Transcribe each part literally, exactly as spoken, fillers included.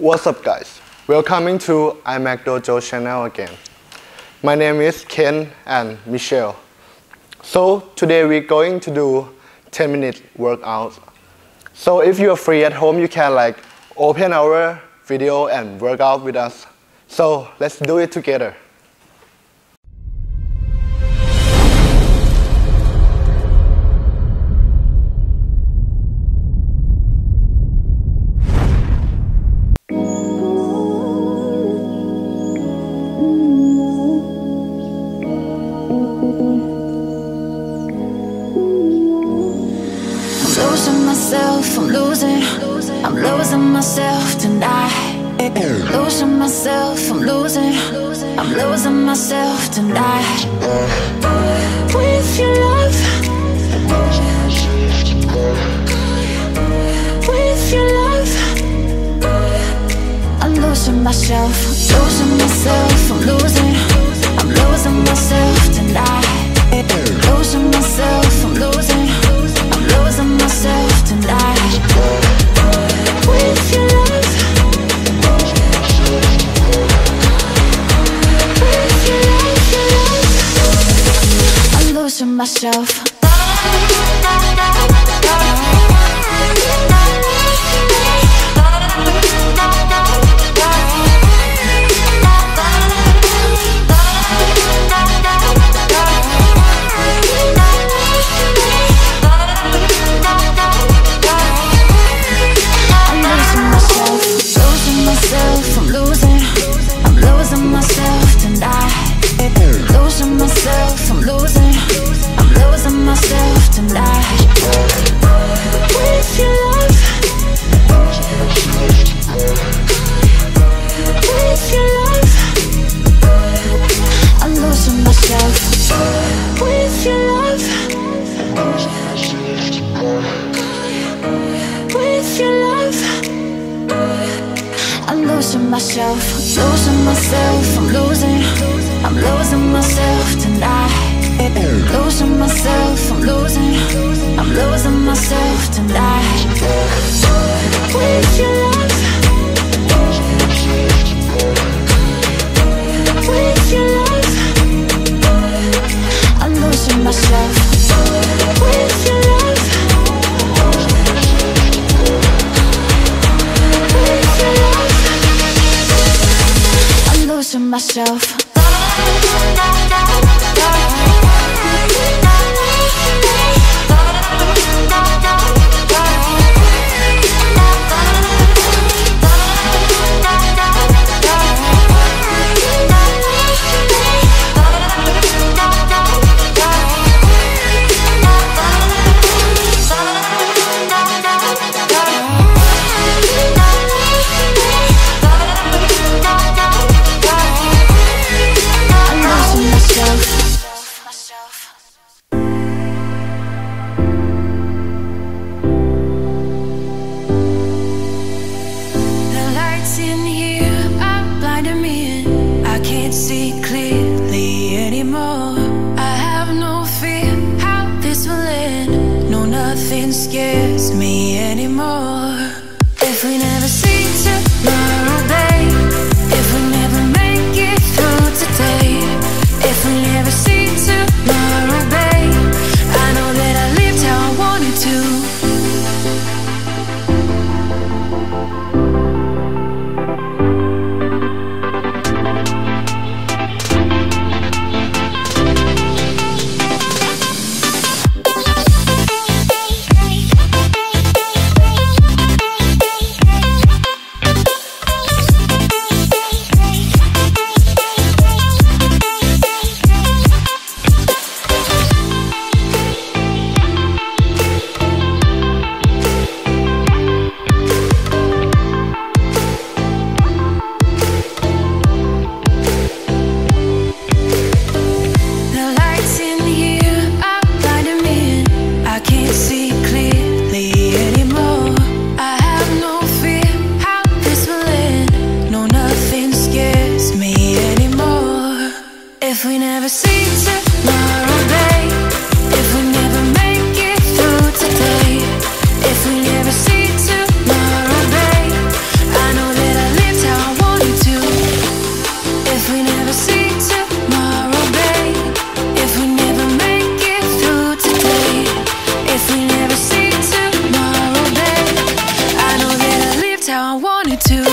What's up guys, welcome to iMacDojo channel again. My name is Ken and Michelle. So today we're going to do ten minute workout. So if you're free at home, you can like open our video and work out with us. So let's do it together. I'm losing, I'm losing myself tonight. Losing myself, I'm losing, I'm losing myself tonight. With your love, with your love, I'm losing myself, losing myself, I'm losing, I'm losing myself tonight. Losing myself, I'm losing. I'm losing myself tonight. With your love, with your love, your love, I'm losing myself. Myself, losing myself, I'm losing, I'm losing myself tonight. Losing myself, I'm losing, I'm losing myself tonight. With your love, with your love, I'm losing myself. With your love. Myself. Thank you. how I wanted to.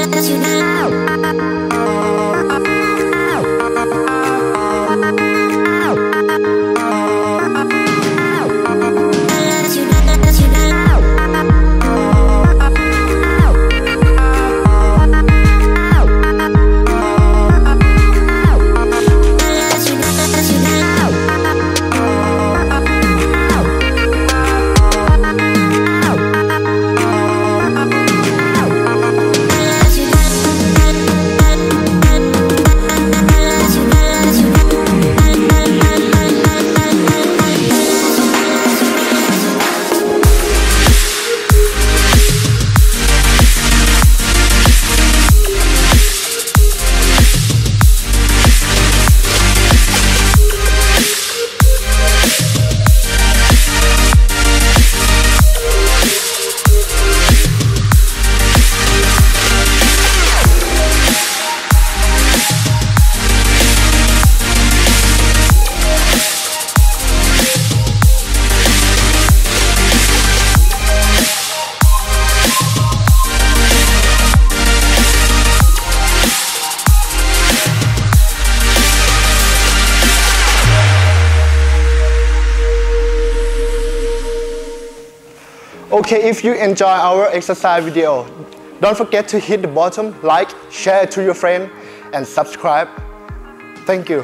That's Okay, if you enjoy our exercise video, don't forget to hit the bottom, like, share it to your friend, and subscribe. Thank you.